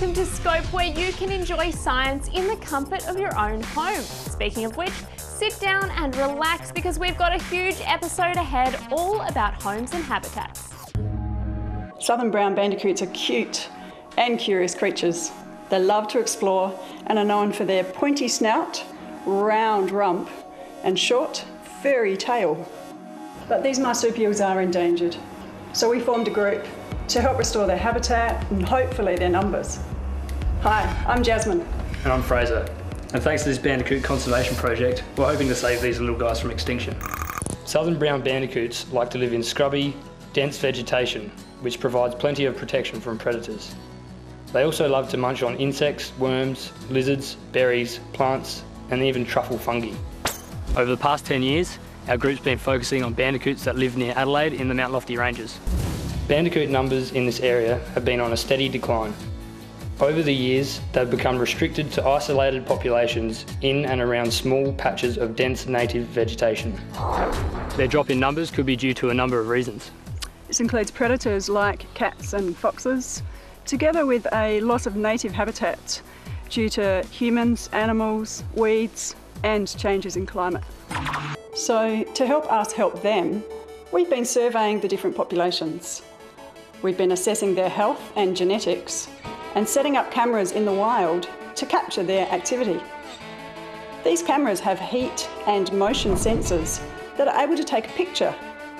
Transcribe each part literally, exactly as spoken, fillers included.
welcome to Scope, where you can enjoy science in the comfort of your own home. Speaking of which, sit down and relax because we've got a huge episode ahead all about homes and habitats. Southern brown bandicoots are cute and curious creatures. They love to explore and are known for their pointy snout, round rump and short, furry tail. But these marsupials are endangered, so we formed a group to help restore their habitat and hopefully their numbers. Hi, I'm Jasmine. And I'm Fraser. And thanks to this bandicoot conservation project, we're hoping to save these little guys from extinction. Southern brown bandicoots like to live in scrubby, dense vegetation, which provides plenty of protection from predators. They also love to munch on insects, worms, lizards, berries, plants, and even truffle fungi. Over the past ten years, our group's been focusing on bandicoots that live near Adelaide in the Mount Lofty Ranges. Bandicoot numbers in this area have been on a steady decline. Over the years, they've become restricted to isolated populations in and around small patches of dense native vegetation. Their drop in numbers could be due to a number of reasons. This includes predators like cats and foxes, together with a loss of native habitat due to humans, animals, weeds, and changes in climate. So, to help us help them, we've been surveying the different populations. We've been assessing their health and genetics and setting up cameras in the wild to capture their activity. These cameras have heat and motion sensors that are able to take a picture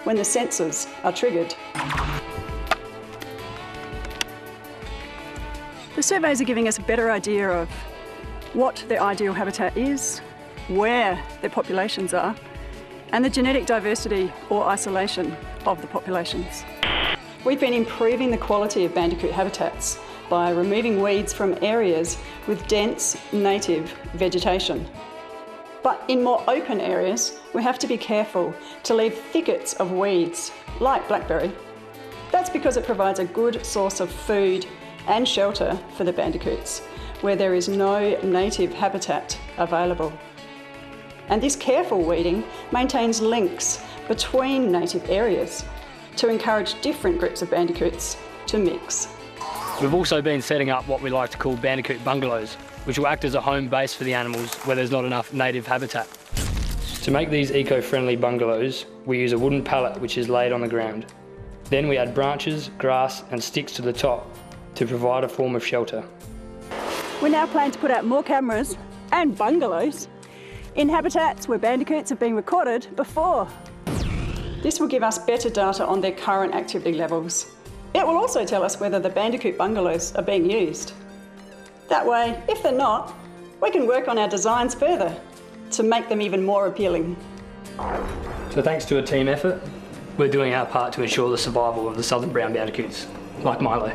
when the sensors are triggered. The surveys are giving us a better idea of what their ideal habitat is, where their populations are, and the genetic diversity or isolation of the populations. We've been improving the quality of bandicoot habitats by removing weeds from areas with dense native vegetation. But in more open areas, we have to be careful to leave thickets of weeds, like blackberry. That's because it provides a good source of food and shelter for the bandicoots, where there is no native habitat available. And this careful weeding maintains links between native areas to encourage different groups of bandicoots to mix. We've also been setting up what we like to call bandicoot bungalows, which will act as a home base for the animals where there's not enough native habitat. To make these eco-friendly bungalows, we use a wooden pallet which is laid on the ground. Then we add branches, grass and sticks to the top to provide a form of shelter. We now plan to put out more cameras and bungalows in habitats where bandicoots have been recorded before. This will give us better data on their current activity levels. It will also tell us whether the bandicoot bungalows are being used. That way, if they're not, we can work on our designs further to make them even more appealing. So thanks to a team effort, we're doing our part to ensure the survival of the southern brown bandicoots, like Milo.